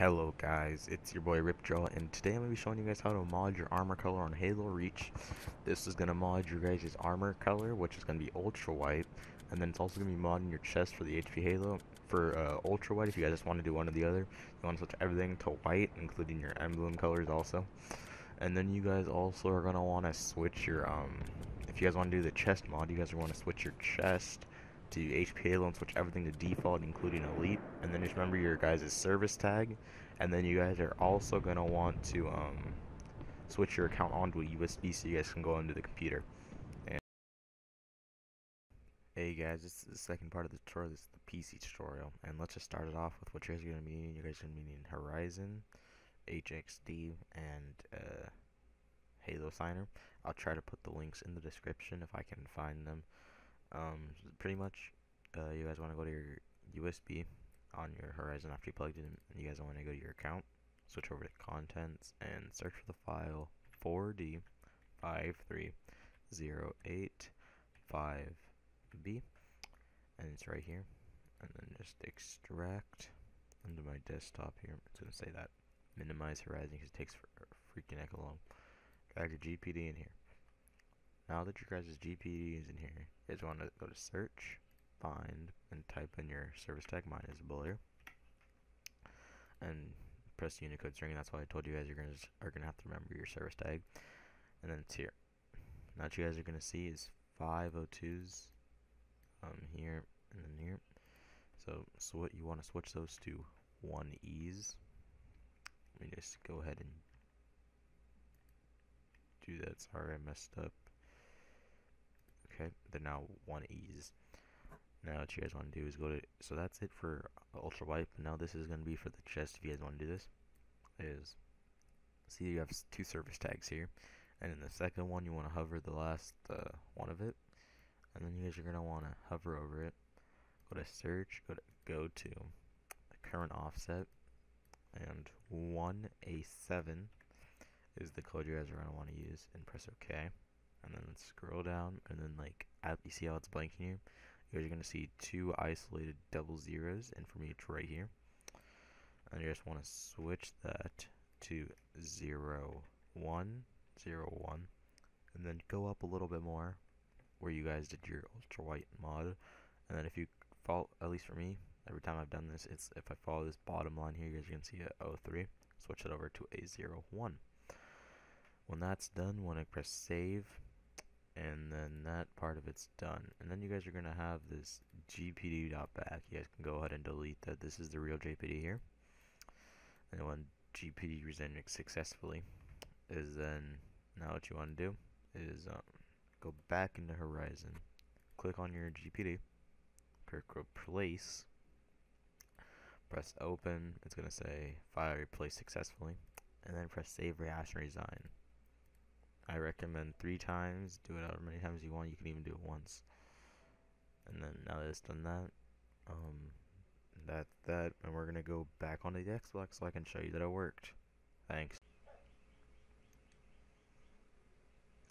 Hello guys, it's your boy Ripdraw, and today I'm going to be showing you guys how to mod your armor color on Halo Reach. This is going to mod your guys' armor color, which is going to be ultra white, and then it's also going to be modding your chest for the HP Halo for ultra white if you guys just want to do one or the other. You want to switch everything to white, including your emblem colors also. And then you guys also are going to want to switch your, if you guys want to do the chest mod, you guys are going to want to switch your chest to HP Halo and switch everything to default, including elite. And then just remember your guys' service tag, and then you guys are also going to want to switch your account onto a USB so you guys can go into the computer. And hey guys, this is the second part of the tutorial. This is the PC tutorial, and let's just start it off with what you guys are going to be needing. You guys are going to be needing Horizon, HXD, and Halo Signer. I'll try to put the links in the description if I can find them. Pretty much, you guys want to go to your USB on your Horizon after you plugged it in, and you guys want to go to your account, switch over to contents, and search for the file 4D53085B, and it's right here, and then just extract into my desktop here. It's going to say that minimize Horizon because it takes freaking heck long. Drag your GPD in here. Now that your guys' GPD is in here, you guys want to go to search, find, and type in your service tag. Mine is Bullier, and press Unicode string. That's why I told you guys you're gonna have to remember your service tag. And then it's here. Now what you guys are gonna see is 502s here and then here. So what you want to switch those to 1Es. Let me just go ahead and do that. Sorry, I messed up. Okay, they're now 1Es. Now what you guys want to do is go to, so that's it for ultra white. Now this is going to be for the chest. If you guys want to do this, is see you have two service tags here, and in the second one you want to hover the last one of it, and then you guys are going to want to hover over it, go to search, go to the current offset, and 1A7 is the code you guys are going to want to use, and press OK. And then scroll down, and then like you see how it's blanking here. You guys are gonna see two isolated double zeros, and for me it's right here. And you just want to switch that to 0101, and then go up a little bit more where you guys did your ultra white mod. And then if you follow, at least for me, every time I've done this, it's if I follow this bottom line here, you guys are gonna see a 03. Switch it over to a 01. When that's done, want to press save. And then that part of it's done. And then you guys are going to have this GPD.back. You guys can go ahead and delete that. This is the real GPD here. And when GPD resented successfully, is then now what you want to do is go back into Horizon. Click on your GPD. Click replace. Press open. It's going to say file replaced successfully. And then press save, rehash, and resign. I recommend 3 times, do it however many times you want. You can even do it once. And then now that it's done that, and we're gonna go back onto the Xbox so I can show you that it worked. Thanks.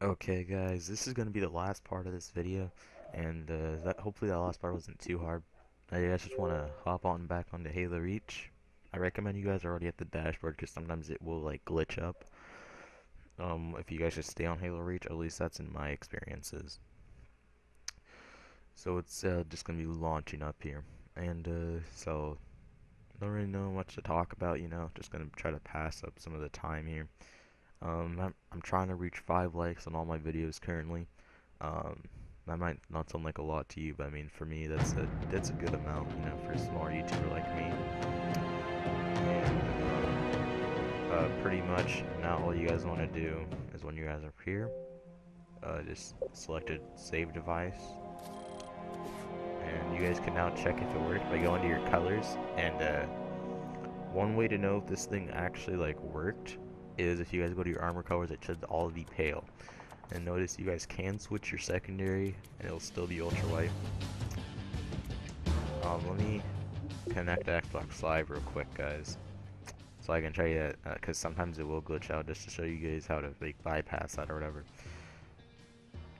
Okay guys, this is gonna be the last part of this video, and hopefully that last part wasn't too hard. Now you guys just wanna hop on back onto Halo Reach. I recommend you guys are already at the dashboard because sometimes it will like glitch up. If you guys just stay on Halo Reach, at least that's in my experiences. So it's just gonna be launching up here, and so don't really know much to talk about. You know, just gonna try to pass up some of the time here. I'm trying to reach 5 likes on all my videos currently. That might not sound like a lot to you, but I mean for me that's a good amount, you know, for a small YouTuber like me. And, pretty much now all you guys want to do is when you guys are here, just select a save device, and you guys can now check if it worked by going to your colors. And one way to know if this thing actually like worked is if you guys go to your armor colors, it should all be pale, and notice you guys can switch your secondary and it'll still be ultra white. Let me connect to Xbox Live real quick guys, so I can show you that, because sometimes it will glitch out, just to show you guys how to like bypass that or whatever.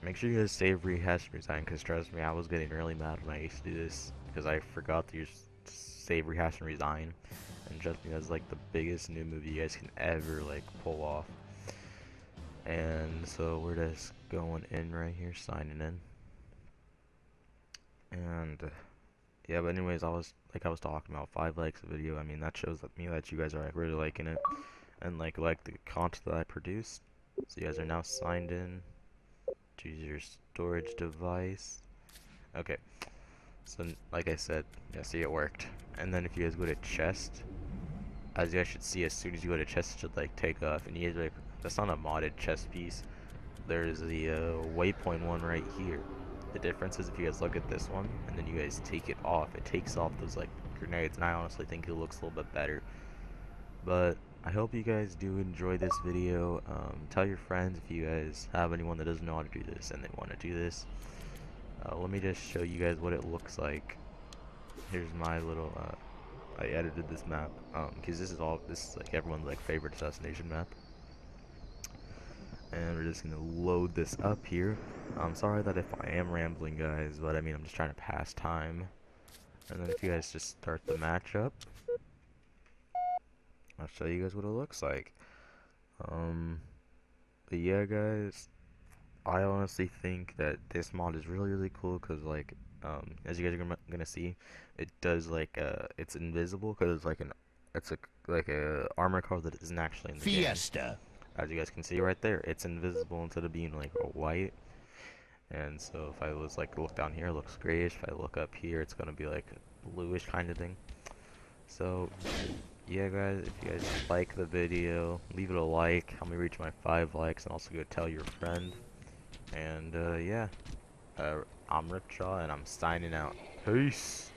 Make sure you guys save, rehash, resign, because trust me, I was getting really mad when I used to do this, because I forgot to use save, rehash, and resign, and trust me, that's like the biggest new movie you guys can ever like pull off. And so we're just going in right here, signing in. And yeah, but anyways, I was talking about, 5 likes a video. I mean, that shows that you guys are really liking it and like the content that I produced. So you guys are now signed in. Choose your storage device. Okay, so like I said, yeah, see, it worked. And then if you guys go to chest, as you guys should see, as soon as you go to chest, it should like take off. And you guys are like, that's not a modded chest piece. There's the waypoint one right here. The difference is if you guys look at this one and then you guys take it off, it takes off those like grenades, and I honestly think it looks a little bit better. But I hope you guys do enjoy this video. Tell your friends if you guys have anyone that doesn't know how to do this and they want to do this. Let me just show you guys what it looks like. Here's my little I edited this map because this is like everyone's like favorite assassination map. And we're just gonna load this up here. I'm sorry that if I am rambling, guys, but I mean, I'm just trying to pass time. And then if you guys just start the matchup, I'll show you guys what it looks like. But yeah, guys, I honestly think that this mod is really, really cool because, like, as you guys are gonna see, it does like it's invisible because it's like a armor car that isn't actually in the Fiesta. Game. As you guys can see right there, it's invisible instead of being like white. And so if I was like look down here, it looks grayish. If I look up here, it's gonna be like bluish kind of thing. So yeah, guys, if you guys like the video, leave it a like, help me reach my 5 likes, and also go tell your friend. And yeah, I'm Ripdraw, and I'm signing out. Peace.